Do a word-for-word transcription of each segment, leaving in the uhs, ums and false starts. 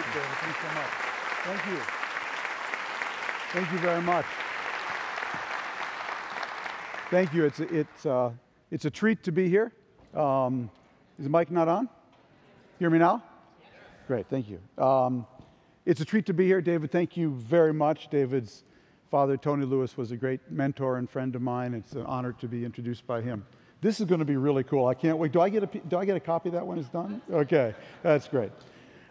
Thank you. Thank you so much. Thank you. Thank you very much. Thank you. It's, it's, uh, it's a treat to be here. Um, is the mic not on? Hear me now? Yes. Great. Thank you. Um, it's a treat to be here. David, thank you very much. David's father, Tony Lewis, was a great mentor and friend of mine. It's an honor to be introduced by him. This is going to be really cool. I can't wait. Do I get a, do I get a copy of that when it's done? Okay, that's great.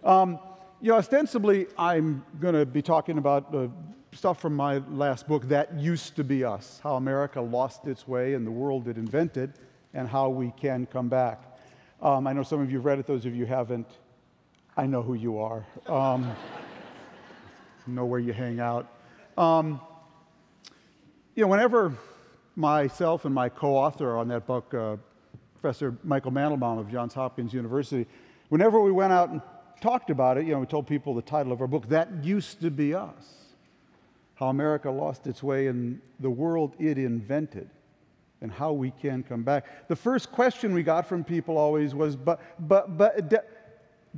Um, you know, ostensibly, I'm going to be talking about uh, stuff from my last book, That Used to Be Us, How America Lost Its Way and the World It Invented, and How We Can Come Back. Um, I know some of you have read it. Those of you who haven't, I know who you are. Um, know where you hang out. Um, you know, whenever myself and my co-author on that book, uh, Professor Michael Mandelbaum of Johns Hopkins University, whenever we went out and talked about it, you know, we told people the title of our book, That Used to Be Us, How America Lost Its Way and the World It Invented, and How We Can Come Back. The first question we got from people always was, but, but, but,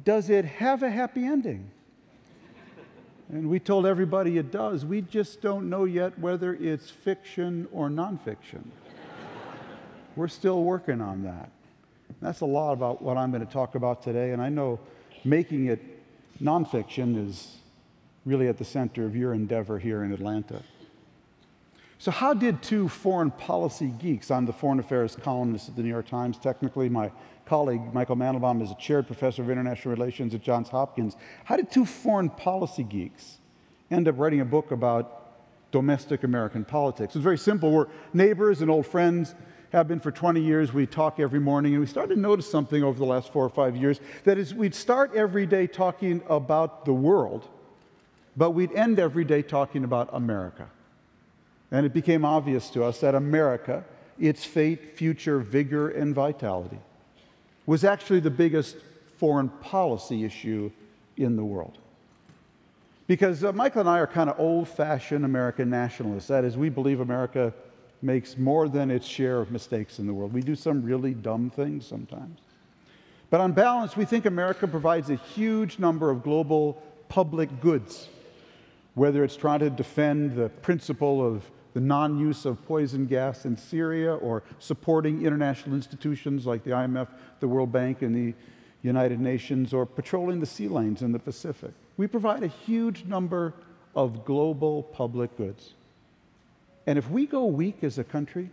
does it have a happy ending? And we told everybody it does. We just don't know yet whether it's fiction or nonfiction. We're still working on that. That's a lot about what I'm going to talk about today. And I know making it nonfiction is really at the center of your endeavor here in Atlanta. So how did two foreign policy geeks — I'm the foreign affairs columnist at the New York Times, technically. My colleague, Michael Mandelbaum, is a chaired professor of international relations at Johns Hopkins. How did two foreign policy geeks end up writing a book about domestic American politics? It's very simple. We're neighbors and old friends, have been for twenty years. We talk every morning, and we started to notice something over the last four or five years. That is, we'd start every day talking about the world, but we'd end every day talking about America. And it became obvious to us that America, its fate, future, vigor, and vitality, was actually the biggest foreign policy issue in the world. Because uh, Michael and I are kind of old-fashioned American nationalists. That is, we believe America makes more than its share of mistakes in the world. We do some really dumb things sometimes. But on balance, we think America provides a huge number of global public goods, whether it's trying to defend the principle of the non-use of poison gas in Syria, or supporting international institutions like the I M F, the World Bank, and the United Nations, or patrolling the sea lanes in the Pacific. We provide a huge number of global public goods. And if we go weak as a country,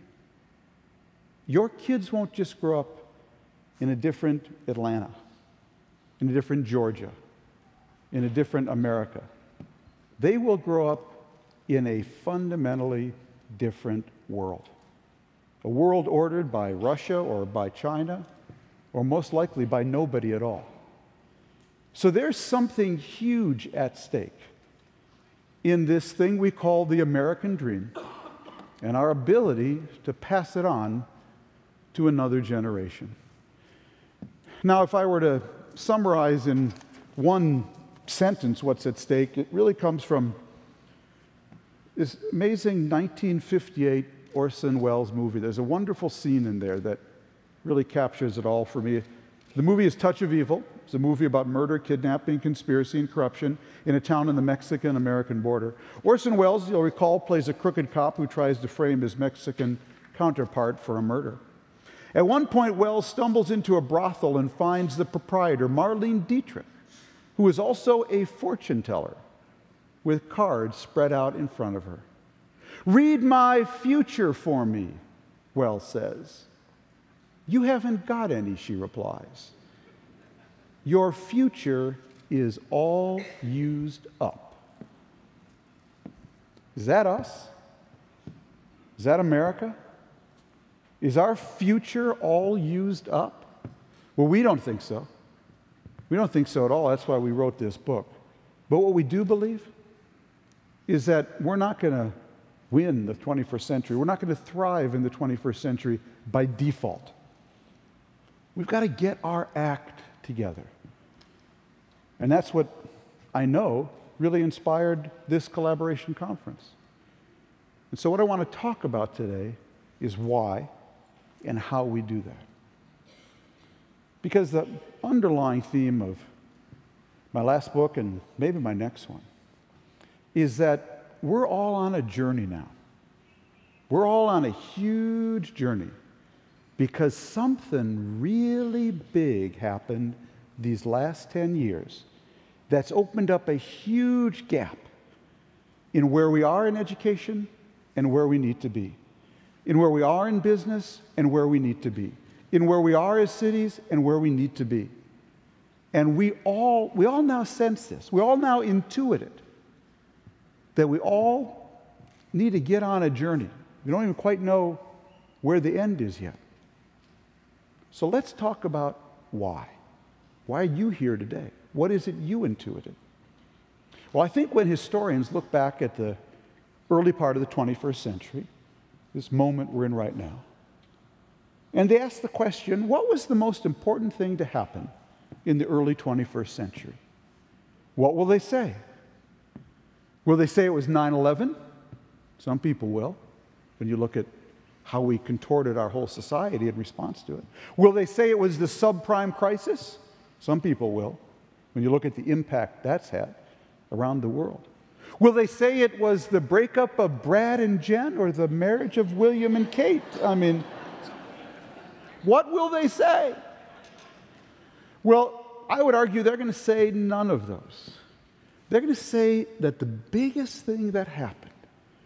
your kids won't just grow up in a different Atlanta, in a different Georgia, in a different America. They will grow up in a fundamentally different world. A world ordered by Russia or by China, or most likely by nobody at all. So there's something huge at stake in this thing we call the American dream and our ability to pass it on to another generation. Now, if I were to summarize in one sentence what's at stake, it really comes from this amazing nineteen fifty-eight Orson Welles movie. There's a wonderful scene in there that really captures it all for me. The movie is Touch of Evil. It's a movie about murder, kidnapping, conspiracy, and corruption in a town on the Mexican-American border. Orson Welles, you'll recall, plays a crooked cop who tries to frame his Mexican counterpart for a murder. At one point, Welles stumbles into a brothel and finds the proprietor, Marlene Dietrich, who is also a fortune teller, with cards spread out in front of her. "Read my future for me," Wells says. "You haven't got any," she replies. "Your future is all used up." Is that us? Is that America? Is our future all used up? Well, we don't think so. We don't think so at all. That's why we wrote this book. But what we do believe is that we're not going to win the twenty-first century. We're not going to thrive in the twenty-first century by default. We've got to get our act together. And that's what I know really inspired this collaboration conference. And so what I want to talk about today is why and how we do that. Because the underlying theme of my last book and maybe my next one, is that we're all on a journey now. We're all on a huge journey because something really big happened these last ten years that's opened up a huge gap in where we are in education and where we need to be, in where we are in business and where we need to be, in where we are as cities and where we need to be. And we all, we all now sense this. We all now intuit it, that we all need to get on a journey. We don't even quite know where the end is yet. So let's talk about why. Why are you here today? What is it you intuited? Well, I think when historians look back at the early part of the twenty-first century, this moment we're in right now, and they ask the question, what was the most important thing to happen in the early twenty-first century? What will they say? Will they say it was nine eleven? Some people will, when you look at how we contorted our whole society in response to it. Will they say it was the subprime crisis? Some people will, when you look at the impact that's had around the world. Will they say it was the breakup of Brad and Jen or the marriage of William and Kate? I mean, what will they say? Well, I would argue they're going to say none of those. They're going to say that the biggest thing that happened,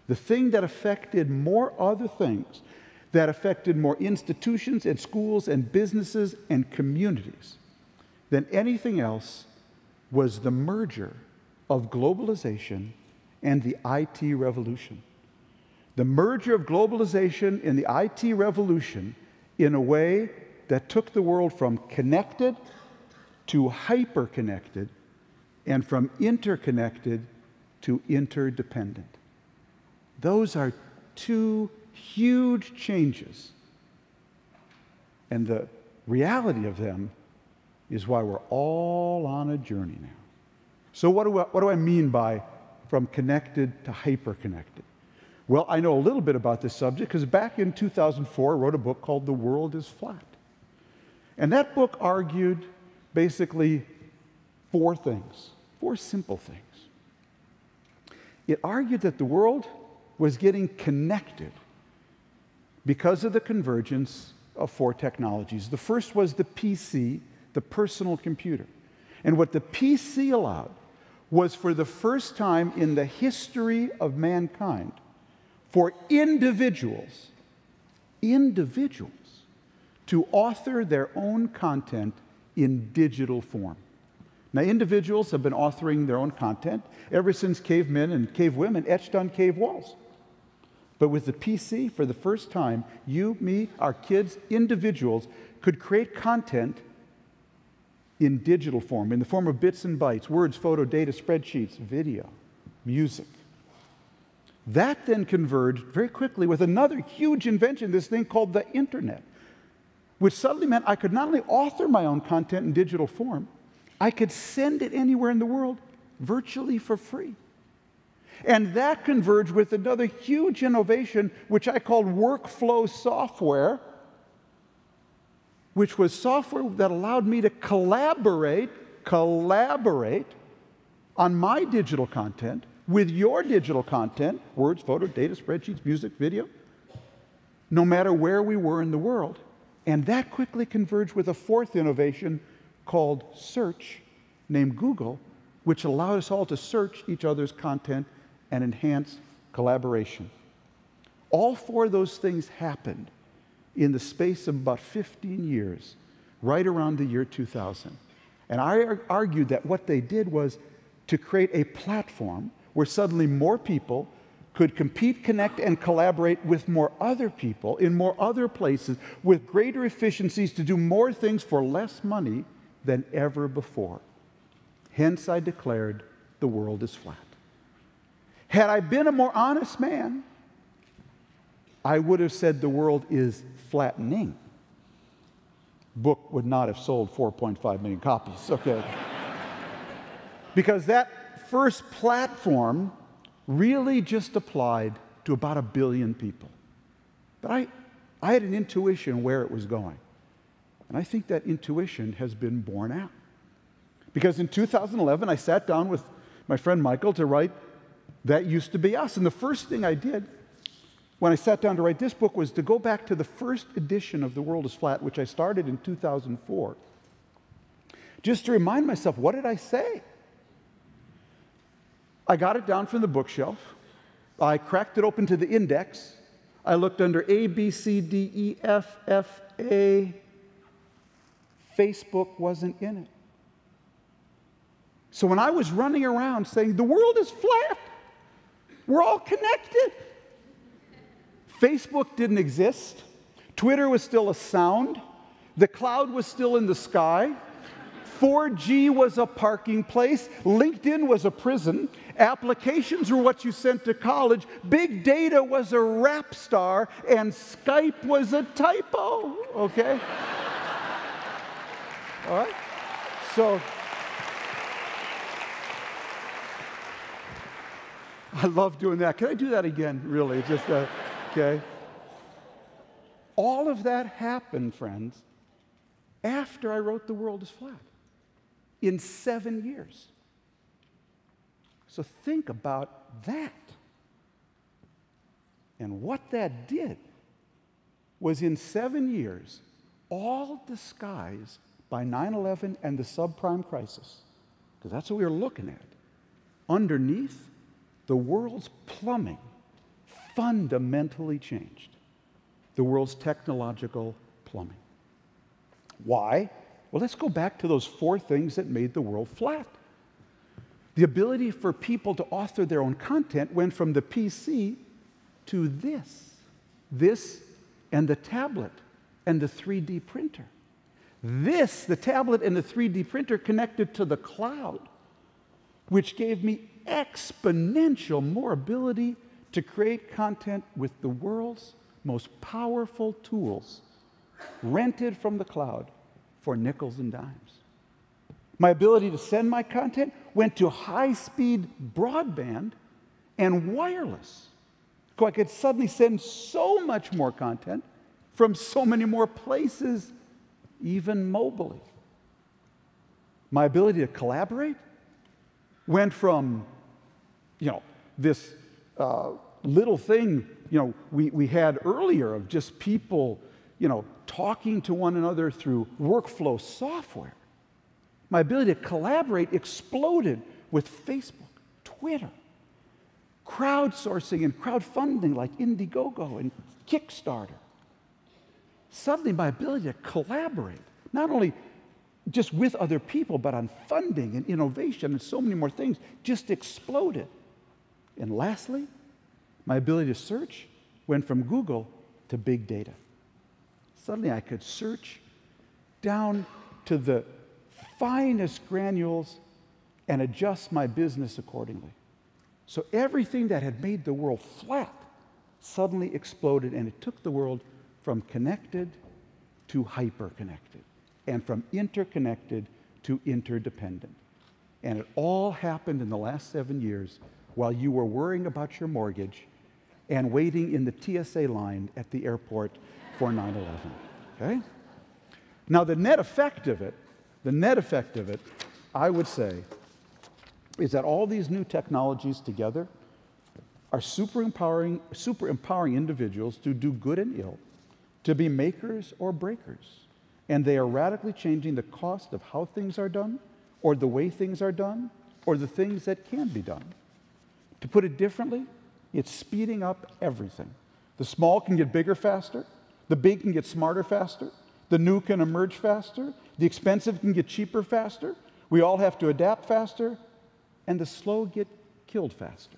the thing that affected more other things, that affected more institutions and schools and businesses and communities than anything else, was the merger of globalization and the I T revolution. The merger of globalization and the I T revolution in a way that took the world from connected to hyper-connected and from interconnected to interdependent. Those are two huge changes, and the reality of them is why we're all on a journey now. So what do I, what do I mean by from connected to hyper-connected? Well, I know a little bit about this subject because back in two thousand four, I wrote a book called The World is Flat. And that book argued basically four things, four simple things. It argued that the world was getting connected because of the convergence of four technologies. The first was the P C, the personal computer. And what the P C allowed was, for the first time in the history of mankind, for individuals, individuals, to author their own content in digital form. Now, individuals have been authoring their own content ever since cavemen and cavewomen etched on cave walls. But with the P C, for the first time, you, me, our kids, individuals, could create content in digital form, in the form of bits and bytes, words, photo, data, spreadsheets, video, music. That then converged very quickly with another huge invention, this thing called the internet, which suddenly meant I could not only author my own content in digital form, I could send it anywhere in the world virtually for free. And that converged with another huge innovation, which I called workflow software, which was software that allowed me to collaborate, collaborate on my digital content with your digital content, words, photo, data, spreadsheets, music, video, no matter where we were in the world. And that quickly converged with a fourth innovation called search, named Google, which allowed us all to search each other's content and enhance collaboration. All four of those things happened in the space of about fifteen years, right around the year two thousand. And I ar- argued that what they did was to create a platform where suddenly more people could compete, connect, and collaborate with more other people in more other places with greater efficiencies to do more things for less money than ever before. Hence, I declared the world is flat. Had I been a more honest man, I would have said the world is flattening. Book would not have sold four point five million copies, okay? Because that first platform really just applied to about a billion people. But I, I had an intuition where it was going. And I think that intuition has been borne out. Because in two thousand eleven, I sat down with my friend Michael to write That Used to Be Us. And the first thing I did when I sat down to write this book was to go back to the first edition of The World is Flat, which I started in two thousand four, just to remind myself, what did I say? I got it down from the bookshelf. I cracked it open to the index. I looked under A, B, C, D, E, F, F, A. Facebook wasn't in it. So when I was running around saying, the world is flat, we're all connected, Facebook didn't exist. Twitter was still a sound. The cloud was still in the sky. four G was a parking place. LinkedIn was a prison. Applications were what you sent to college. Big data was a rap star. And Skype was a typo. Okay? All right? So I love doing that. Can I do that again, really? Just, uh, okay. All of that happened, friends, after I wrote The World is Flat, in seven years. So think about that. And what that did was, in seven years, all disguised by nine eleven and the subprime crisis, because that's what we were looking at, underneath, the world's plumbing fundamentally changed. The world's technological plumbing. Why? Well, let's go back to those four things that made the world flat. The ability for people to author their own content went from the P C to this. This and the tablet and the three D printer. This, the tablet and the three D printer, connected to the cloud, which gave me exponential more ability to create content with the world's most powerful tools rented from the cloud for nickels and dimes. My ability to send my content went to high-speed broadband and wireless. So I could suddenly send so much more content from so many more places, even mobily. My ability to collaborate went from, you know, this uh, little thing, you know, we, we had earlier of just people, you know, talking to one another through workflow software. My ability to collaborate exploded with Facebook, Twitter, crowdsourcing and crowdfunding like Indiegogo and Kickstarter. Suddenly, my ability to collaborate, not only just with other people, but on funding and innovation and so many more things, just exploded. And lastly, my ability to search went from Google to big data. Suddenly I could search down to the finest granules and adjust my business accordingly. So everything that had made the world flat suddenly exploded, and it took the world from connected to hyper-connected, and from interconnected to interdependent. And it all happened in the last seven years while you were worrying about your mortgage and waiting in the T S A line at the airport for nine eleven, okay? Now, the net effect of it, the net effect of it, I would say, is that all these new technologies together are super empowering, super empowering individuals to do good and ill, to be makers or breakers. And they are radically changing the cost of how things are done, or the way things are done, or the things that can be done. To put it differently, it's speeding up everything. The small can get bigger faster. The big can get smarter faster. The new can emerge faster. The expensive can get cheaper faster. We all have to adapt faster. And the slow get killed faster.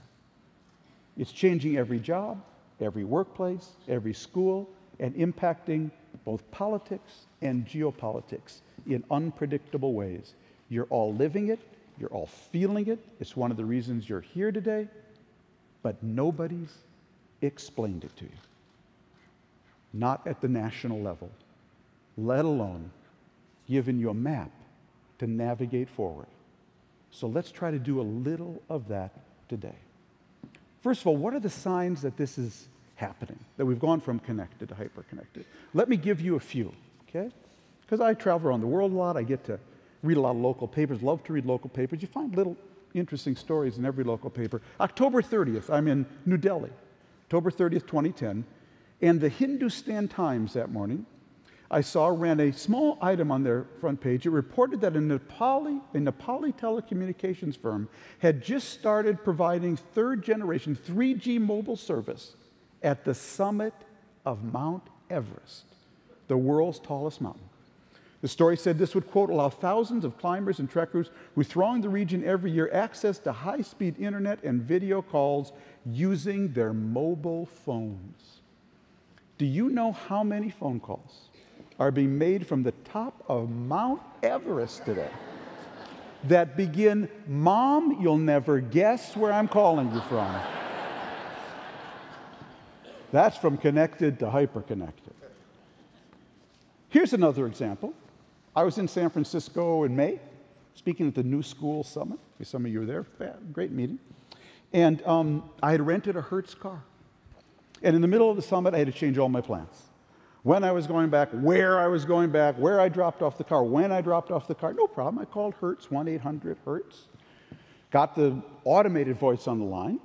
It's changing every job, every workplace, every school, and impacting both politics and geopolitics in unpredictable ways. You're all living it. You're all feeling it. It's one of the reasons you're here today. But nobody's explained it to you. Not at the national level, let alone given you a map to navigate forward. So let's try to do a little of that today. First of all, what are the signs that this is happening, that we've gone from connected to hyper-connected? Let me give you a few, okay? Because I travel around the world a lot. I get to read a lot of local papers, love to read local papers. You find little interesting stories in every local paper. October thirtieth, I'm in New Delhi. October thirtieth, twenty ten. And the Hindustan Times that morning, I saw, ran a small item on their front page. It reported that a Nepali, a Nepali telecommunications firm had just started providing third-generation three G mobile service at the summit of Mount Everest, the world's tallest mountain. The story said this would, quote, allow thousands of climbers and trekkers who throng the region every year access to high-speed internet and video calls using their mobile phones. Do you know how many phone calls are being made from the top of Mount Everest today that begin, "Mom, you'll never guess where I'm calling you from." That's from connected to hyper-connected. Here's another example. I was in San Francisco in May, speaking at the New School Summit. Some of you were there, great meeting. And um, I had rented a Hertz car. And in the middle of the summit, I had to change all my plans. When I was going back, where I was going back, where I dropped off the car, when I dropped off the car, no problem. I called Hertz, one eight hundred Hertz, got the automated voice on the line,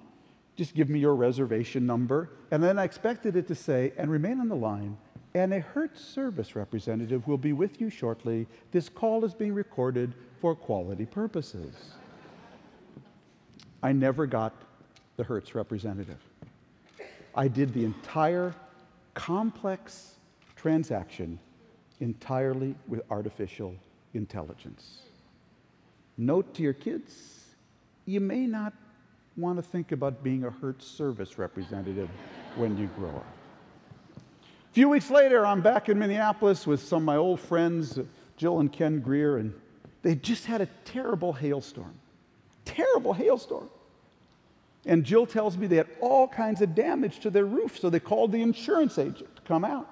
just give me your reservation number, and then I expected it to say, and remain on the line, and a Hertz service representative will be with you shortly. This call is being recorded for quality purposes. I never got the Hertz representative. I did the entire complex transaction entirely with artificial intelligence. Note to your kids, you may not want to think about being a Hertz service representative when you grow up. A few weeks later, I'm back in Minneapolis with some of my old friends, Jill and Ken Greer, and they just had a terrible hailstorm. Terrible hailstorm. And Jill tells me they had all kinds of damage to their roof, so they called the insurance agent to come out.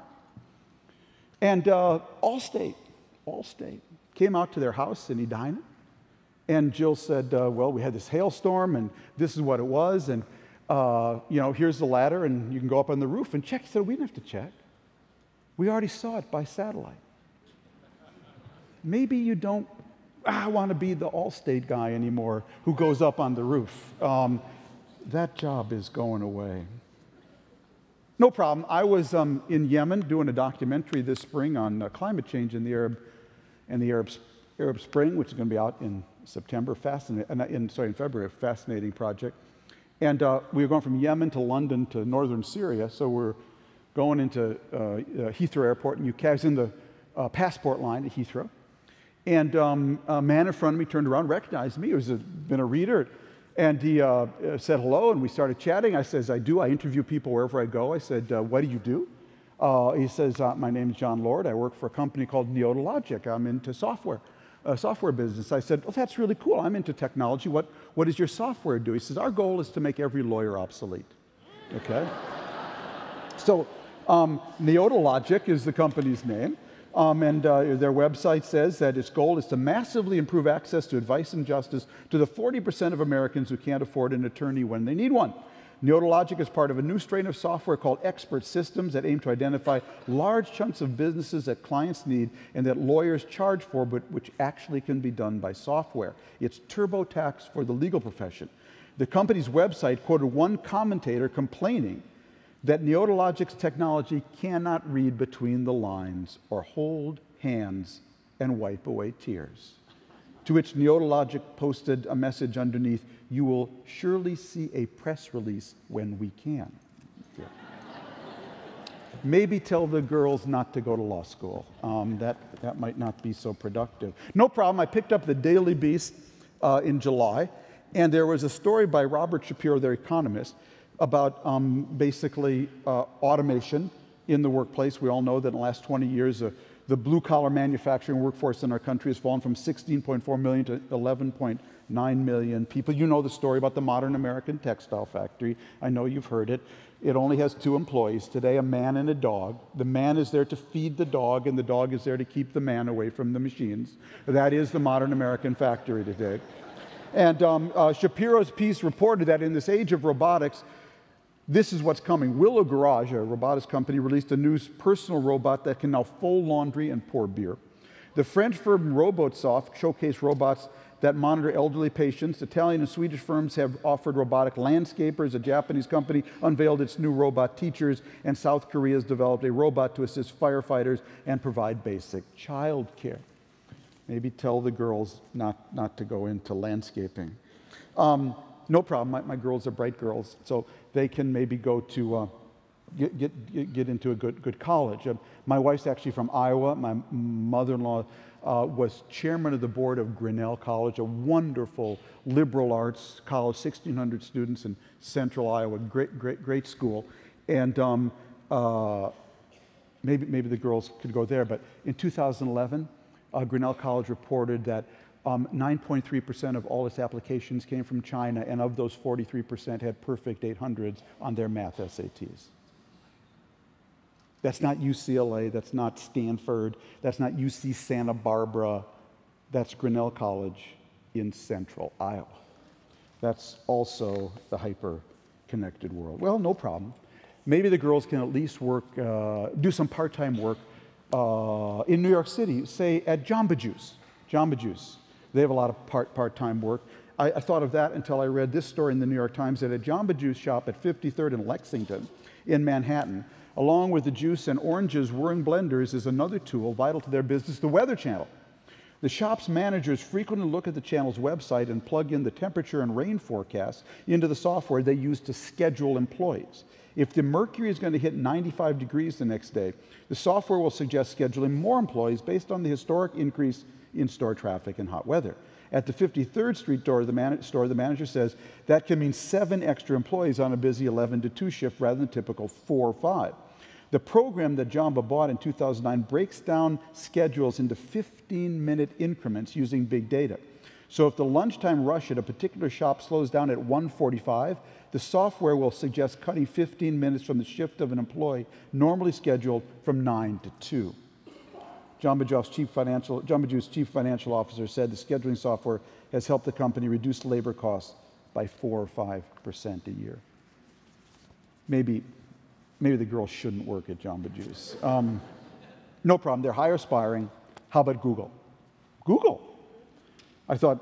And uh, Allstate, Allstate came out to their house in Edina, and Jill said, uh, well, we had this hailstorm, and this is what it was, and uh, you know, here's the ladder, and you can go up on the roof and check. He said, we didn't have to check. We already saw it by satellite. Maybe you don't ah, want to be the Allstate guy anymore who goes up on the roof. Um, That job is going away. No problem. I was um, in Yemen doing a documentary this spring on uh, climate change in the Arab and the Arab, Arab Spring, which is going to be out in September. Fascinating. In, sorry, in February. Fascinating project. And uh, we were going from Yemen to London to northern Syria. So we're going into uh, uh, Heathrow Airport in U K. I was in the uh, passport line at Heathrow, and um, a man in front of me turned around, recognized me. He was a, been a reader. And he uh, said hello, and we started chatting. I says, I do. I interview people wherever I go. I said, uh, what do you do? Uh, he says, uh, my name is John Lord. I work for a company called Neota Logic. I'm into software, uh, software business. I said, well, that's really cool. I'm into technology. What, what does your software do? He says, our goal is to make every lawyer obsolete. Okay? So um, Neota Logic is the company's name. Um, and uh, their website says that its goal is to massively improve access to advice and justice to the forty percent of Americans who can't afford an attorney when they need one. Neota Logic is part of a new strain of software called Expert Systems that aim to identify large chunks of businesses that clients need and that lawyers charge for, but which actually can be done by software. It's TurboTax for the legal profession. The company's website quoted one commentator complaining that Neota Logic's technology cannot read between the lines or hold hands and wipe away tears. To which Neota Logic posted a message underneath, you will surely see a press release when we can. Yeah. Maybe tell the girls not to go to law school. Um, that, that might not be so productive. No problem, I picked up the Daily Beast uh, in July, and there was a story by Robert Shapiro, their economist, about um, basically uh, automation in the workplace. We all know that in the last twenty years, uh, the blue-collar manufacturing workforce in our country has fallen from sixteen point four million to eleven point nine million people. You know the story about the modern American textile factory. I know you've heard it. It only has two employees today, a man and a dog. The man is there to feed the dog, and the dog is there to keep the man away from the machines. That is the modern American factory today. And um, uh, Shapiro's piece reported that in this age of robotics, this is what's coming. Willow Garage, a robotics company, released a new personal robot that can now fold laundry and pour beer. The French firm Robotsoft showcased robots that monitor elderly patients. Italian and Swedish firms have offered robotic landscapers. A Japanese company unveiled its new robot teachers, and South Korea has developed a robot to assist firefighters and provide basic child care. Maybe tell the girls not, not to go into landscaping. Um, no problem, my, my girls are bright girls, so they can maybe go to, uh, get, get, get into a good, good college. Uh, my wife's actually from Iowa. My mother-in-law Uh, was chairman of the board of Grinnell College, a wonderful liberal arts college, sixteen hundred students in central Iowa, great, great, great school. And um, uh, maybe, maybe the girls could go there, but in two thousand eleven, uh, Grinnell College reported that nine point three percent um, of all its applications came from China, and of those forty-three percent had perfect eight hundreds on their math S A Ts. That's not U C L A, that's not Stanford, that's not U C Santa Barbara, that's Grinnell College in central Iowa. That's also the hyper-connected world. Well, no problem. Maybe the girls can at least work, uh, do some part-time work uh, in New York City, say at Jamba Juice. Jamba Juice, they have a lot of part, part-time work. I, I thought of that until I read this story in the New York Times at a Jamba Juice shop at fifty-third and Lexington in Manhattan. Along with the juice and oranges, whirring blenders is another tool vital to their business, the Weather Channel. The shop's managers frequently look at the channel's website and plug in the temperature and rain forecasts into the software they use to schedule employees. If the mercury is going to hit ninety-five degrees the next day, the software will suggest scheduling more employees based on the historic increase in store traffic and hot weather. At the fifty-third Street door, the man store, the manager says that can mean seven extra employees on a busy eleven to two shift rather than typical four or five. The program that Jamba bought in two thousand nine breaks down schedules into fifteen minute increments using big data. So if the lunchtime rush at a particular shop slows down at one forty-five, the software will suggest cutting fifteen minutes from the shift of an employee normally scheduled from nine to two. Jamba Juice's chief financial, Jamba Juice's chief financial officer said the scheduling software has helped the company reduce labor costs by four or five percent a year. Maybe, maybe the girls shouldn't work at Jamba Juice. Um, no problem, they're high aspiring. How about Google? Google. I thought,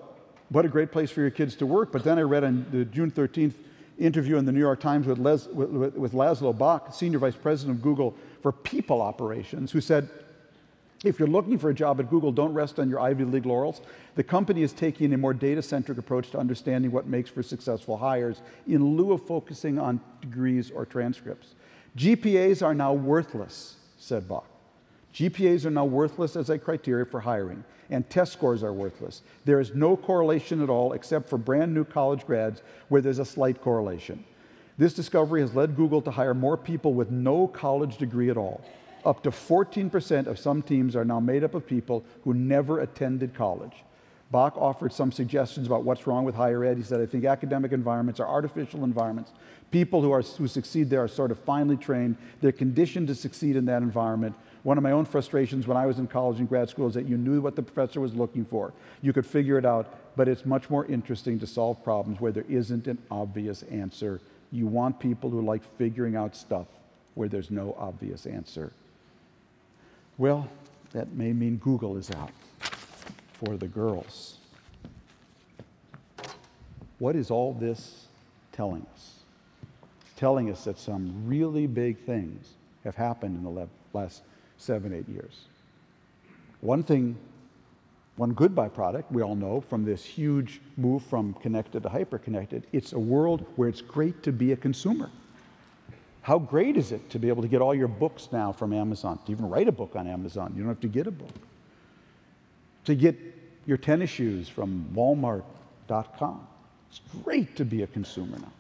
what a great place for your kids to work, but then I read on the June thirteenth interview in the New York Times with, Les, with, with Laszlo Bock, senior vice president of Google for people operations, who said, if you're looking for a job at Google, don't rest on your Ivy League laurels. The company is taking a more data-centric approach to understanding what makes for successful hires in lieu of focusing on degrees or transcripts. G P As are now worthless, said Bock. G P As are now worthless as a criteria for hiring, and test scores are worthless. There is no correlation at all except for brand new college grads where there's a slight correlation. This discovery has led Google to hire more people with no college degree at all. Up to fourteen percent of some teams are now made up of people who never attended college. Bock offered some suggestions about what's wrong with higher ed. He said, I think academic environments are artificial environments. People who, are, who succeed there are sort of finely trained. They're conditioned to succeed in that environment. One of my own frustrations when I was in college and grad school is that you knew what the professor was looking for. You could figure it out, but it's much more interesting to solve problems where there isn't an obvious answer. You want people who like figuring out stuff where there's no obvious answer. Well, that may mean Google is out for the girls. What is all this telling us? It's telling us that some really big things have happened in the last seven, eight years. One thing, one good byproduct, we all know from this huge move from connected to hyper-connected, it's a world where it's great to be a consumer. How great is it to be able to get all your books now from Amazon, to even write a book on Amazon? You don't have to get a book. To get your tennis shoes from Walmart dot com. It's great to be a consumer now.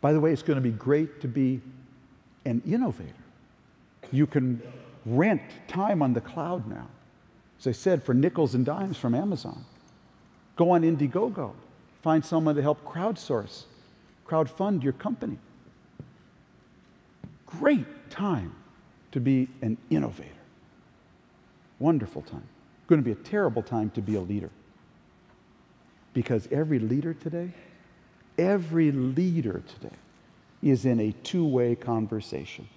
By the way, it's going to be great to be an innovator. You can rent time on the cloud now, as I said, for nickels and dimes from Amazon. Go on Indiegogo. Find someone to help crowdsource, crowdfund your company. Great time to be an innovator. Wonderful time. Going to be a terrible time to be a leader. Because every leader today, every leader today is in a two-way conversation.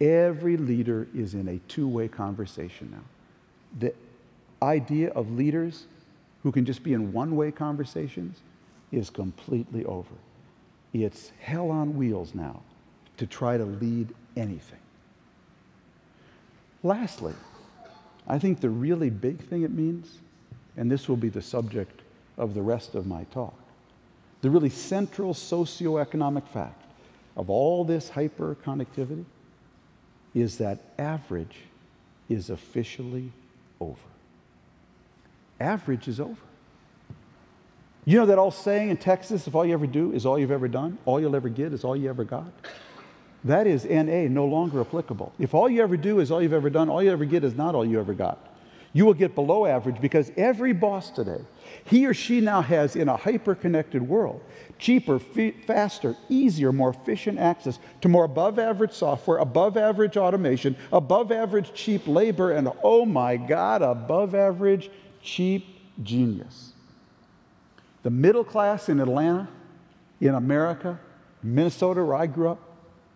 Every leader is in a two-way conversation now. The idea of leaders who can just be in one-way conversations is completely over. It's hell on wheels now to try to lead anything. Lastly, I think the really big thing it means, and this will be the subject of the rest of my talk, the really central socioeconomic fact of all this hyperconnectivity is that average is officially over. Average is over. You know that old saying in Texas, if all you ever do is all you've ever done, all you'll ever get is all you ever got? That is N A, no longer applicable. If all you ever do is all you've ever done, all you ever get is not all you ever got. You will get below average because every boss today, he or she now has, in a hyper-connected world, cheaper, faster, easier, more efficient access to more above-average software, above-average automation, above-average cheap labor, and oh my God, above-average cheap genius. The middle class in Atlanta, in America, Minnesota, where I grew up,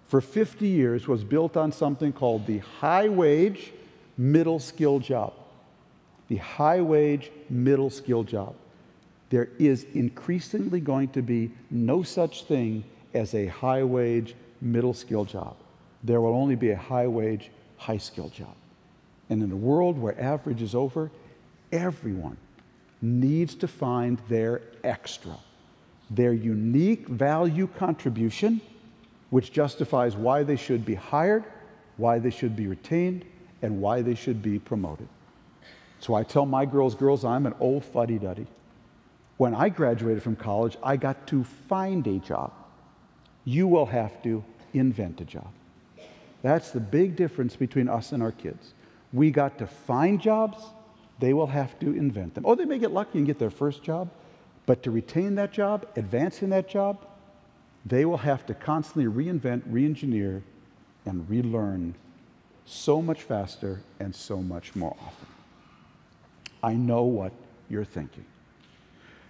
for fifty years was built on something called the high-wage, middle-skill job. The high-wage, middle-skill job. There is increasingly going to be no such thing as a high-wage, middle-skill job. There will only be a high-wage, high-skill job. And in a world where average is over, everyone needs to find their extra, their unique value contribution, which justifies why they should be hired, why they should be retained, and why they should be promoted. So I tell my girls, girls, I'm an old fuddy-duddy. When I graduated from college, I got to find a job. You will have to invent a job. That's the big difference between us and our kids. We got to find jobs. They will have to invent them. Oh, they may get lucky and get their first job, but to retain that job, advance in that job, they will have to constantly reinvent, re-engineer, and relearn so much faster and so much more often. I know what you're thinking.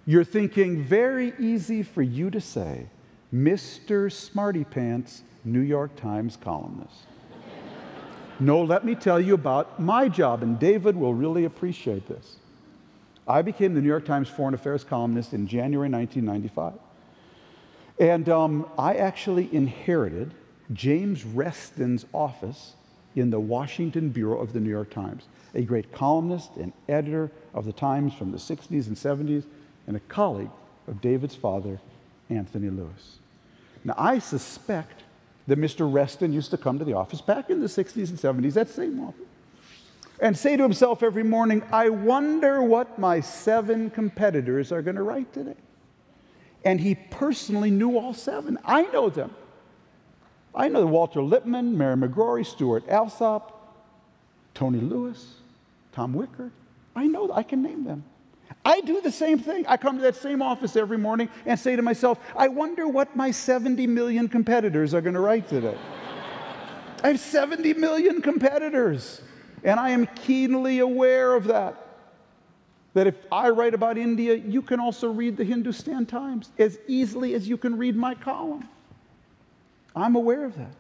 You're thinking, very easy for you to say, Mister Smarty Pants, New York Times columnist. No, let me tell you about my job, and David will really appreciate this. I became the New York Times foreign affairs columnist in January nineteen ninety-five. And um, I actually inherited James Reston's office in the Washington Bureau of the New York Times, a great columnist and editor of the Times from the sixties and seventies, and a colleague of David's father, Anthony Lewis. Now, I suspect that Mister Reston used to come to the office back in the sixties and seventies, that same office, and say to himself every morning, I wonder what my seven competitors are going to write today. And he personally knew all seven. I know them. I know Walter Lippmann, Mary McGrory, Stuart Alsop, Tony Lewis, Tom Wicker. I know, I can name them. I do the same thing. I come to that same office every morning and say to myself, I wonder what my seventy million competitors are going to write today. I have seventy million competitors, and I am keenly aware of that. That if I write about India, you can also read the Hindustan Times as easily as you can read my column. I'm aware of that.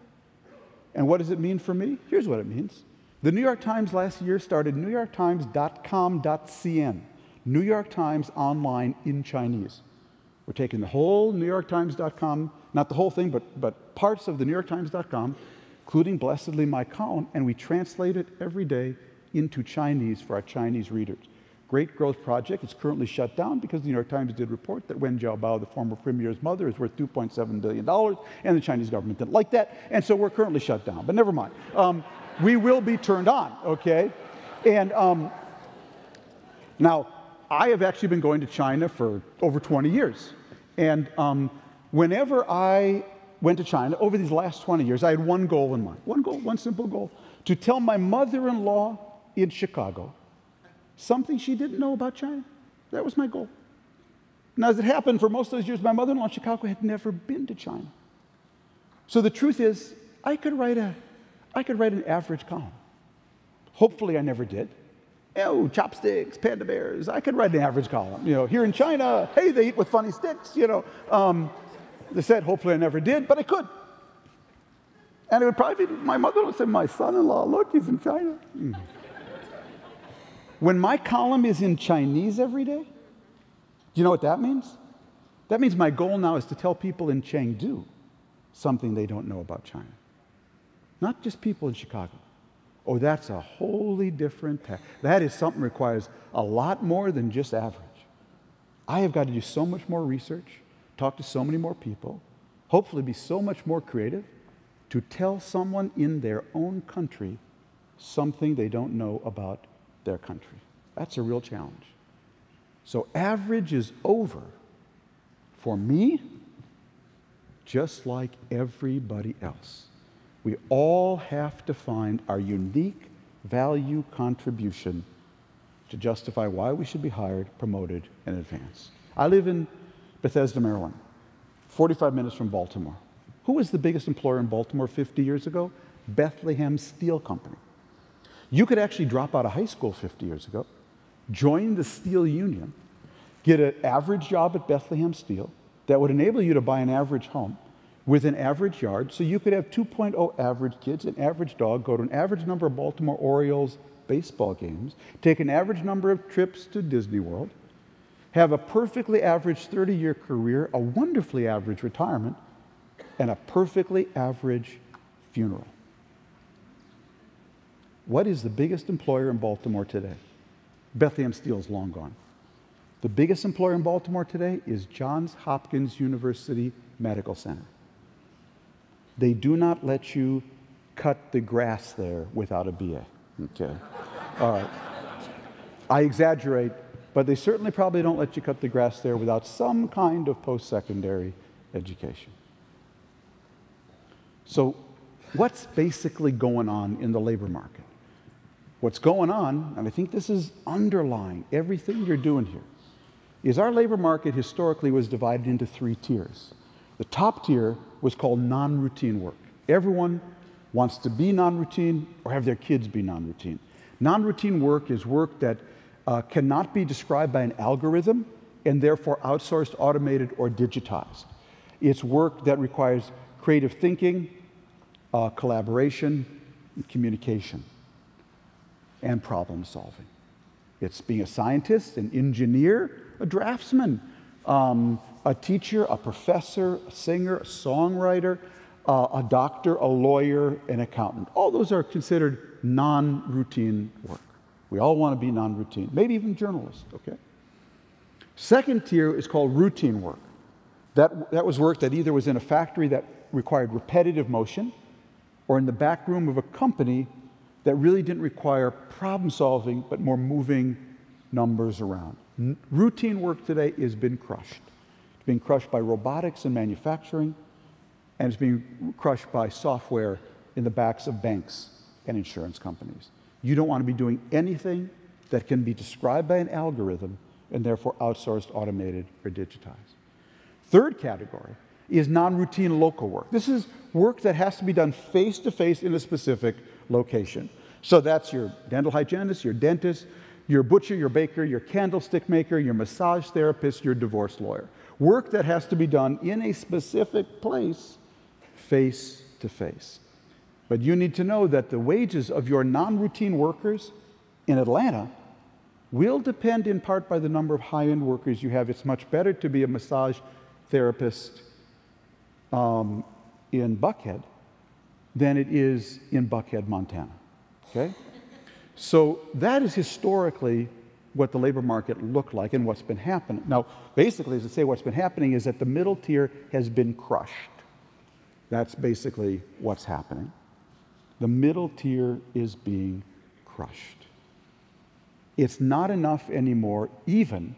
And what does it mean for me? Here's what it means. The New York Times last year started new york times dot com dot c n. New York Times online in Chinese. We're taking the whole new york times dot com, not the whole thing, but, but parts of the new york times dot com, including blessedly my column, and we translate it every day into Chinese for our Chinese readers. Great growth project. It's currently shut down because the New York Times did report that Wen Jiabao, the former premier's mother, is worth two point seven billion dollars, and the Chinese government didn't like that, and so we're currently shut down, but never mind. Um, we will be turned on, okay? And um, now, I have actually been going to China for over twenty years. And um, whenever I went to China, over these last twenty years, I had one goal in mind. One goal, one simple goal. To tell my mother-in-law in Chicago something she didn't know about China. That was my goal. Now, as it happened, for most of those years, my mother-in-law in Chicago had never been to China. So the truth is, I could write a, I could write an average column. Hopefully I never did. Oh, chopsticks, panda bears. I could write an average column. You know, here in China, hey, they eat with funny sticks. You know, um, they said, hopefully I never did, but I could. And it would probably be, my mother would say, my son-in-law, look, he's in China. Mm. When my column is in Chinese every day, do you know what that means? That means my goal now is to tell people in Chengdu something they don't know about China. Not just people in Chicago. Oh, that's a wholly different path. That is something that requires a lot more than just average. I have got to do so much more research, talk to so many more people, hopefully be so much more creative to tell someone in their own country something they don't know about their country. That's a real challenge. So average is over for me, just like everybody else. We all have to find our unique value contribution to justify why we should be hired, promoted, and advanced. I live in Bethesda, Maryland, forty-five minutes from Baltimore. Who was the biggest employer in Baltimore fifty years ago? Bethlehem Steel Company. You could actually drop out of high school fifty years ago, join the steel union, get an average job at Bethlehem Steel that would enable you to buy an average home with an average yard, so you could have two point oh average kids, an average dog, go to an average number of Baltimore Orioles baseball games, take an average number of trips to Disney World, have a perfectly average thirty-year career, a wonderfully average retirement, and a perfectly average funeral. What is the biggest employer in Baltimore today? Bethlehem Steel is long gone. The biggest employer in Baltimore today is Johns Hopkins University Medical Center. They do not let you cut the grass there without a B A. Okay. All right. I exaggerate, but they certainly probably don't let you cut the grass there without some kind of post-secondary education. So what's basically going on in the labor market? What's going on, and I think this is underlying everything you're doing here, is our labor market historically was divided into three tiers. The top tier was called non-routine work. Everyone wants to be non-routine or have their kids be non-routine. Non-routine work is work that uh, cannot be described by an algorithm and therefore outsourced, automated, or digitized. It's work that requires creative thinking, uh, collaboration, and communication, and problem solving. It's being a scientist, an engineer, a draftsman, um, a teacher, a professor, a singer, a songwriter, uh, a doctor, a lawyer, an accountant. All those are considered non-routine work. We all want to be non-routine, maybe even journalists, okay? Second tier is called routine work. That, that was work that either was in a factory that required repetitive motion or in the back room of a company that really didn't require problem solving, but more moving numbers around. N- routine work today has been crushed. Being crushed by robotics and manufacturing, and it's being crushed by software in the backs of banks and insurance companies. You don't want to be doing anything that can be described by an algorithm and therefore outsourced, automated, or digitized. Third category is non-routine local work. This is work that has to be done face-to-face in a specific location. So that's your dental hygienist, your dentist, your butcher, your baker, your candlestick maker, your massage therapist, your divorce lawyer. Work that has to be done in a specific place, face to face. But you need to know that the wages of your non-routine workers in Atlanta will depend in part by the number of high-end workers you have. It's much better to be a massage therapist um, in Buckhead than it is in Buckhead, Montana, okay? So that is historically what the labor market looked like and what's been happening. Now, basically, as I say, what's been happening is that the middle tier has been crushed. That's basically what's happening. The middle tier is being crushed. It's not enough anymore, even,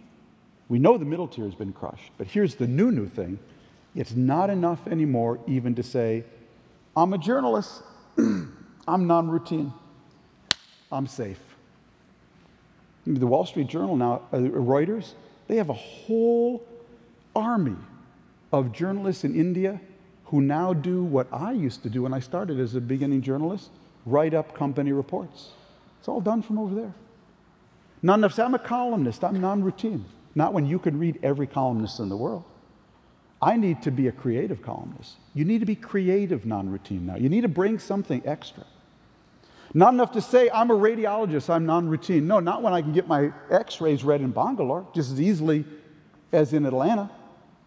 we know the middle tier has been crushed, but here's the new, new thing. It's not enough anymore even to say, I'm a journalist, I'm non-routine, I'm safe. The Wall Street Journal now, uh, Reuters, they have a whole army of journalists in India who now do what I used to do when I started as a beginning journalist, write up company reports. It's all done from over there. Not enough. I'm a columnist. I'm non-routine. Not when you can read every columnist in the world. I need to be a creative columnist. You need to be creative non-routine now. You need to bring something extra. Not enough to say, I'm a radiologist, I'm non-routine. No, not when I can get my x-rays read in Bangalore just as easily as in Atlanta.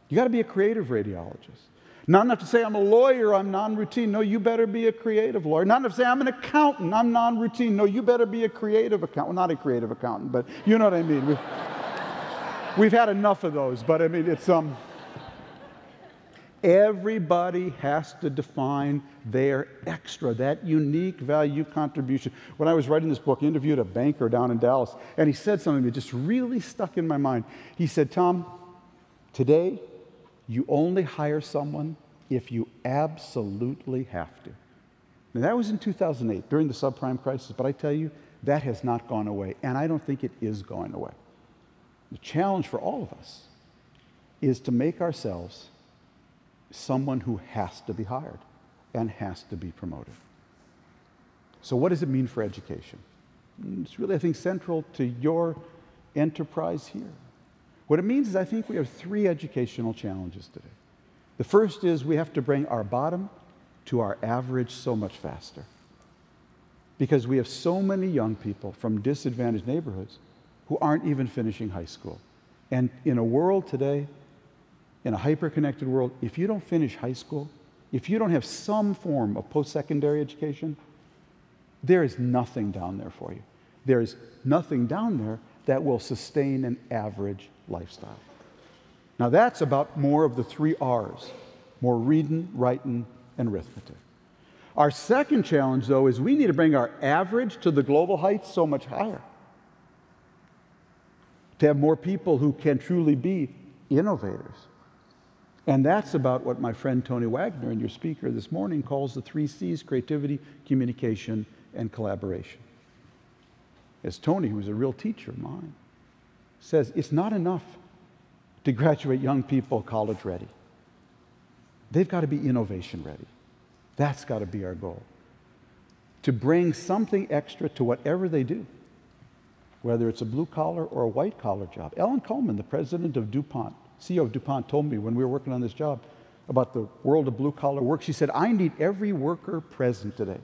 You got to be a creative radiologist. Not enough to say, I'm a lawyer, I'm non-routine. No, you better be a creative lawyer. Not enough to say, I'm an accountant, I'm non-routine. No, you better be a creative accountant. Well, not a creative accountant, but you know what I mean. We've, we've had enough of those, but I mean, it's... um. Everybody has to define their extra, that unique value contribution. When I was writing this book, I interviewed a banker down in Dallas, and he said something that just really stuck in my mind. He said, Tom, today, you only hire someone if you absolutely have to. Now, that was in two thousand eight, during the subprime crisis, but I tell you, that has not gone away, and I don't think it is going away. The challenge for all of us is to make ourselves someone who has to be hired and has to be promoted. So what does it mean for education? It's really, I think, central to your enterprise here. What it means is I think we have three educational challenges today. The first is we have to bring our bottom to our average so much faster, because we have so many young people from disadvantaged neighborhoods who aren't even finishing high school. And in a world today, in a hyper-connected world, if you don't finish high school, if you don't have some form of post-secondary education, there is nothing down there for you. There is nothing down there that will sustain an average lifestyle. Now that's about more of the three R's, more reading, writing, and arithmetic. Our second challenge, though, is we need to bring our average to the global heights so much higher, to have more people who can truly be innovators. And that's about what my friend Tony Wagner and your speaker this morning calls the three C's: creativity, communication, and collaboration. As Tony, who was a real teacher of mine, says, it's not enough to graduate young people college ready. They've got to be innovation ready. That's got to be our goal. To bring something extra to whatever they do, whether it's a blue collar or a white collar job. Ellen Coleman, the president of DuPont, C E O of DuPont, told me when we were working on this job about the world of blue-collar work. She said, I need every worker present today.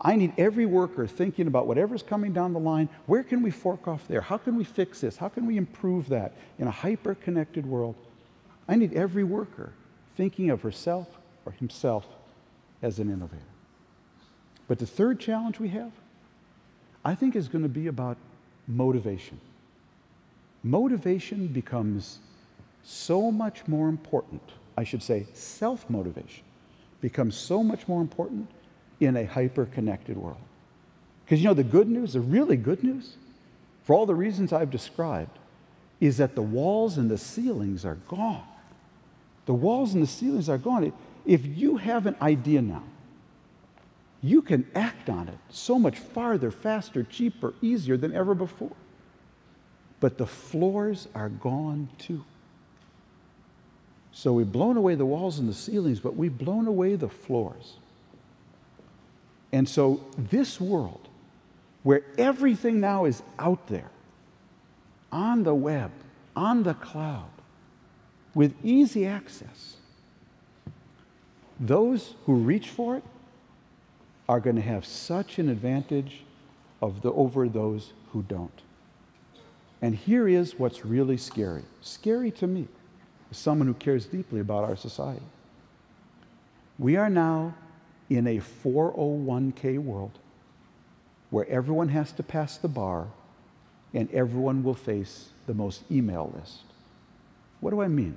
I need every worker thinking about whatever's coming down the line. Where can we fork off there? How can we fix this? How can we improve that in a hyper-connected world? I need every worker thinking of herself or himself as an innovator. But the third challenge we have, I think, is going to be about motivation. Motivation becomes so much more important, I should say self-motivation, becomes so much more important in a hyper-connected world. Because you know the good news, the really good news, for all the reasons I've described, is that the walls and the ceilings are gone. The walls and the ceilings are gone. If you have an idea now, you can act on it so much farther, faster, cheaper, easier than ever before. But the floors are gone too. So we've blown away the walls and the ceilings, but we've blown away the floors. And so this world, where everything now is out there, on the web, on the cloud, with easy access, those who reach for it are going to have such an advantage of the, over those who don't. And here is what's really scary, scary to me, as someone who cares deeply about our society. We are now in a four oh one K world where everyone has to pass the bar and everyone will face the most email list. What do I mean?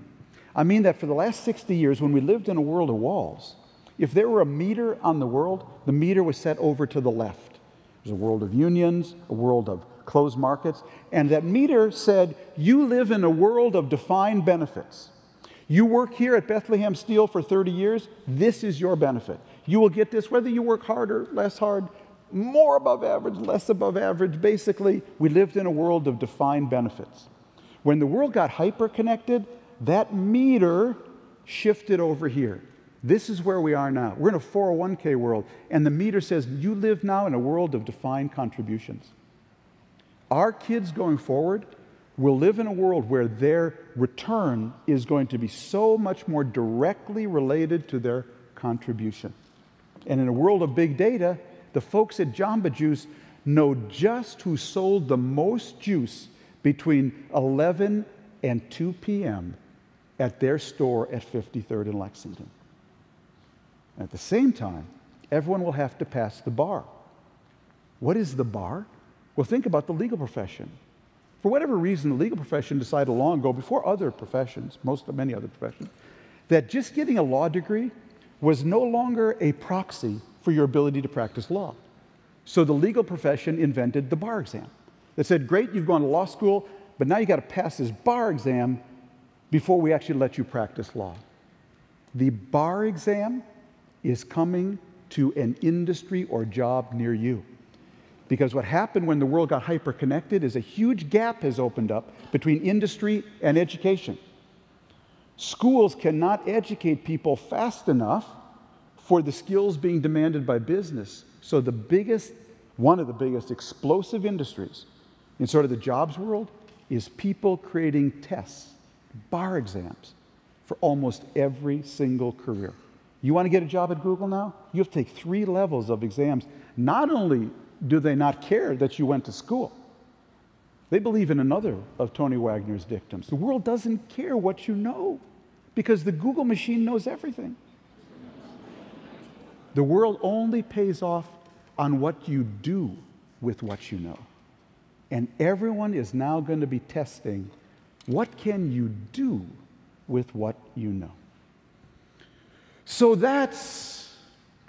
I mean that for the last sixty years, when we lived in a world of walls, if there were a meter on the world, the meter was set over to the left. There's a world of unions, a world of closed markets, and that meter said, you live in a world of defined benefits. You work here at Bethlehem Steel for thirty years, this is your benefit. You will get this whether you work harder, less hard, more above average, less above average. Basically, we lived in a world of defined benefits. When the world got hyper-connected, that meter shifted over here. This is where we are now. We're in a four oh one K world, and the meter says, you live now in a world of defined contributions. Our kids going forward will live in a world where their return is going to be so much more directly related to their contribution. And in a world of big data, the folks at Jamba Juice know just who sold the most juice between eleven and two p m at their store at fifty-third and Lexington. And at the same time, everyone will have to pass the bar. What is the bar? Well, think about the legal profession. For whatever reason, the legal profession decided long ago, before other professions, most of many other professions, that just getting a law degree was no longer a proxy for your ability to practice law. So the legal profession invented the bar exam. They said, great, you've gone to law school, but now you've got to pass this bar exam before we actually let you practice law. The bar exam is coming to an industry or job near you. Because what happened when the world got hyper-connected is a huge gap has opened up between industry and education. Schools cannot educate people fast enough for the skills being demanded by business. So the biggest, one of the biggest explosive industries in sort of the jobs world is people creating tests, bar exams, for almost every single career. You want to get a job at Google now? You have to take three levels of exams. Not only do they not care that you went to school, they believe in another of Tony Wagner's dictums. The world doesn't care what you know because the Google machine knows everything. The world only pays off on what you do with what you know. And everyone is now going to be testing what can you do with what you know. So that's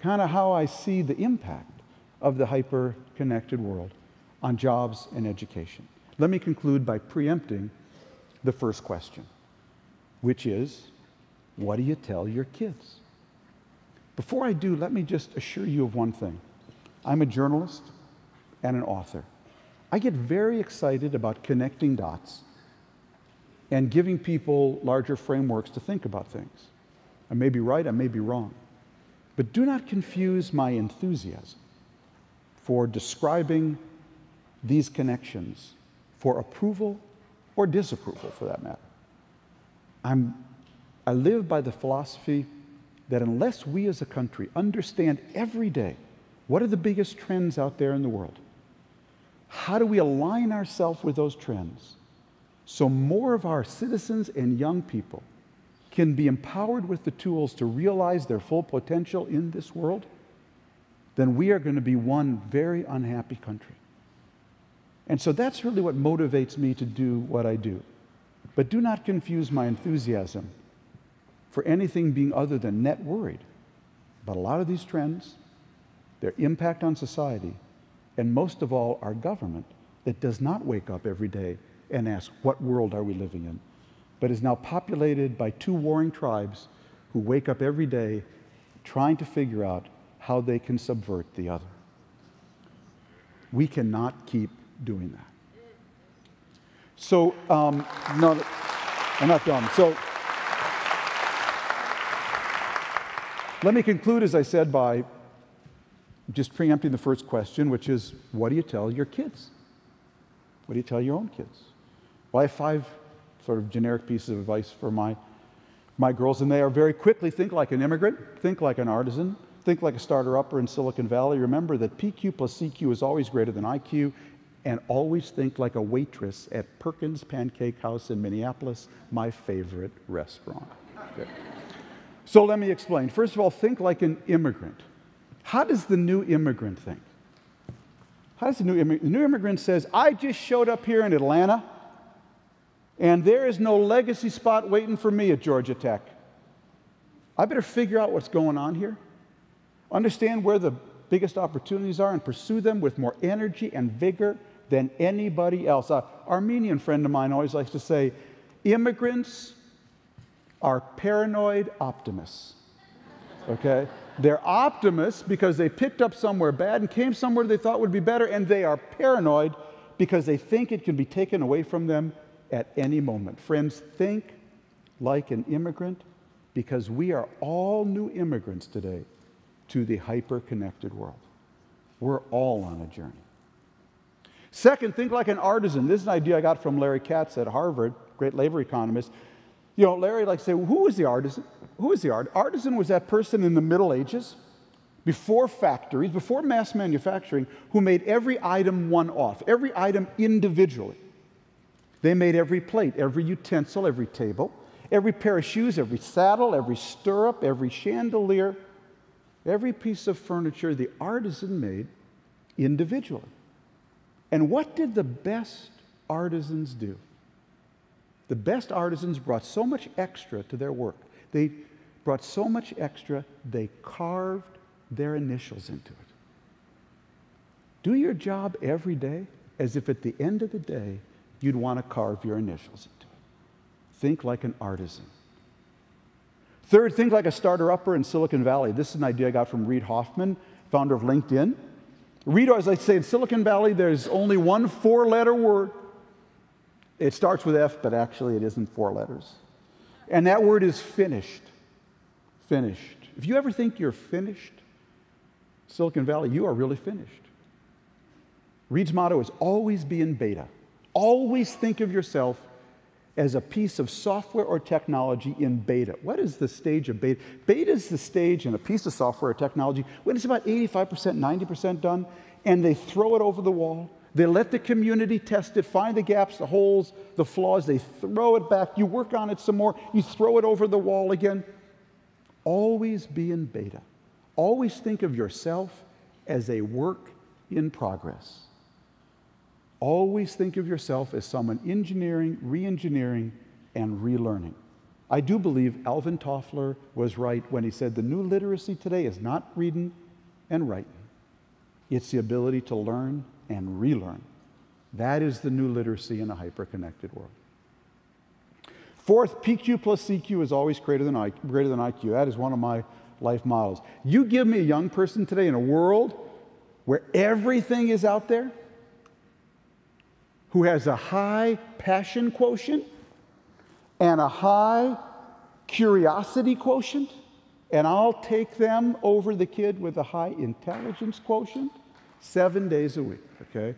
kind of how I see the impact of the hyper-connected world on jobs and education. Let me conclude by preempting the first question, which is, what do you tell your kids? Before I do, let me just assure you of one thing. I'm a journalist and an author. I get very excited about connecting dots and giving people larger frameworks to think about things. I may be right, I may be wrong. But do not confuse my enthusiasm for describing these connections for approval or disapproval, for that matter. I'm, I live by the philosophy that unless we as a country understand every day what are the biggest trends out there in the world, how do we align ourselves with those trends so more of our citizens and young people can be empowered with the tools to realize their full potential in this world, then we are going to be one very unhappy country. And so that's really what motivates me to do what I do. But do not confuse my enthusiasm for anything being other than net worried about a lot of these trends, their impact on society, and most of all, our government that does not wake up every day and ask, what world are we living in? But is now populated by two warring tribes who wake up every day trying to figure out how they can subvert the other. We cannot keep doing that. So, um, no, I'm not done. So, let me conclude, as I said, by just preempting the first question, which is, what do you tell your kids? What do you tell your own kids? Well, I have five sort of generic pieces of advice for my, my girls, and they are very quickly, think like an immigrant, think like an artisan, think like a starter-upper in Silicon Valley. Remember that P Q plus C Q is always greater than I Q, and always think like a waitress at Perkins Pancake House in Minneapolis, my favorite restaurant. Okay. So let me explain. First of all, think like an immigrant. How does the new immigrant think? How does the new immigrant? The new immigrant says, I just showed up here in Atlanta, and there is no legacy spot waiting for me at Georgia Tech. I better figure out what's going on here. Understand where the biggest opportunities are and pursue them with more energy and vigor than anybody else. An Armenian friend of mine always likes to say, immigrants are paranoid optimists, okay? They're optimists because they picked up somewhere bad and came somewhere they thought would be better, and they are paranoid because they think it can be taken away from them at any moment. Friends, think like an immigrant because we are all new immigrants today to the hyper-connected world. We're all on a journey. Second, think like an artisan. This is an idea I got from Larry Katz at Harvard, great labor economist. You know, Larry likes to say, well, who was the artisan? Who was the art? Artisan was that person in the Middle Ages before factories, before mass manufacturing, who made every item one-off, every item individually. They made every plate, every utensil, every table, every pair of shoes, every saddle, every stirrup, every chandelier, every piece of furniture the artisan made individually. And what did the best artisans do? The best artisans brought so much extra to their work. They brought so much extra, they carved their initials into it. Do your job every day as if at the end of the day you'd want to carve your initials into it. Think like an artisan. Third, think like a starter-upper in Silicon Valley. This is an idea I got from Reid Hoffman, founder of LinkedIn. Reid, as I say, in Silicon Valley, there's only one four-letter word. It starts with F, but actually it isn't four letters. And that word is finished. Finished. If you ever think you're finished, Silicon Valley, you are really finished. Reid's motto is always be in beta. Always think of yourself as a piece of software or technology in beta. What is the stage of beta? Beta is the stage in a piece of software or technology when it's about eighty-five percent, ninety percent done, and they throw it over the wall. They let the community test it, find the gaps, the holes, the flaws. They throw it back. You work on it some more. You throw it over the wall again. Always be in beta. Always think of yourself as a work in progress. Always think of yourself as someone engineering, re-engineering, and relearning. I do believe Alvin Toffler was right when he said the new literacy today is not reading and writing. It's the ability to learn and relearn. That is the new literacy in a hyper-connected world. Fourth, P Q plus C Q is always greater than I Q. That is one of my life models. You give me a young person today in a world where everything is out there, who has a high passion quotient and a high curiosity quotient, and I'll take them over the kid with a high intelligence quotient seven days a week, okay?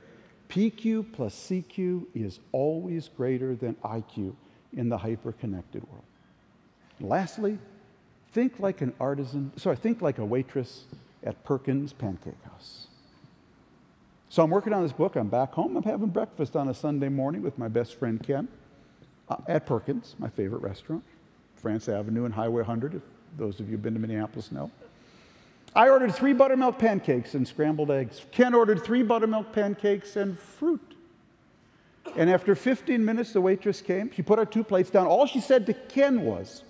P Q plus C Q is always greater than I Q in the hyper-connected world. And lastly, think like an artisan, sorry, think like a waitress at Perkins Pancake House. So I'm working on this book, I'm back home, I'm having breakfast on a Sunday morning with my best friend Ken uh, at Perkins, my favorite restaurant, France Avenue and Highway one hundred, if those of you who've been to Minneapolis know. I ordered three buttermilk pancakes and scrambled eggs. Ken ordered three buttermilk pancakes and fruit. And after fifteen minutes, the waitress came. She put our two plates down. All she said to Ken was,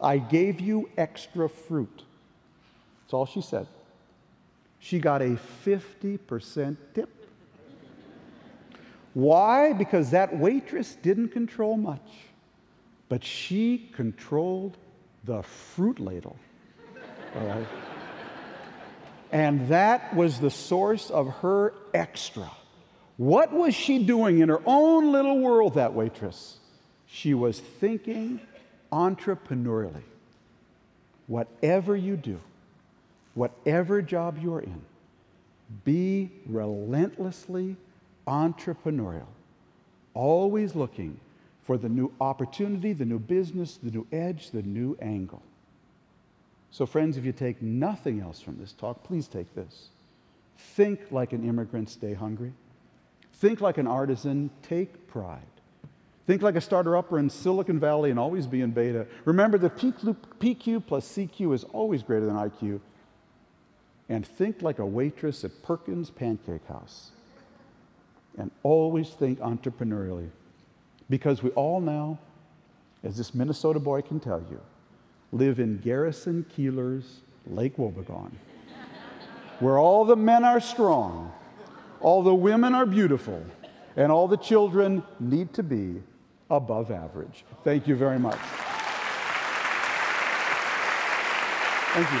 "I gave you extra fruit." That's all she said. She got a fifty percent tip. Why? Because that waitress didn't control much, but she controlled the fruit ladle. All right. And that was the source of her extra. What was she doing in her own little world, that waitress? She was thinking entrepreneurially. Whatever you do, whatever job you're in, be relentlessly entrepreneurial, always looking for the new opportunity, the new business, the new edge, the new angle. So friends, if you take nothing else from this talk, please take this. Think like an immigrant, stay hungry. Think like an artisan, take pride. Think like a starter-upper in Silicon Valley and always be in beta. Remember that P Q plus C Q is always greater than I Q. And think like a waitress at Perkins Pancake House. And always think entrepreneurially. Because we all now, as this Minnesota boy can tell you, live in Garrison Keillor's Lake Wobegon, where all the men are strong, all the women are beautiful, and all the children need to be above average. Thank you very much. Thank you.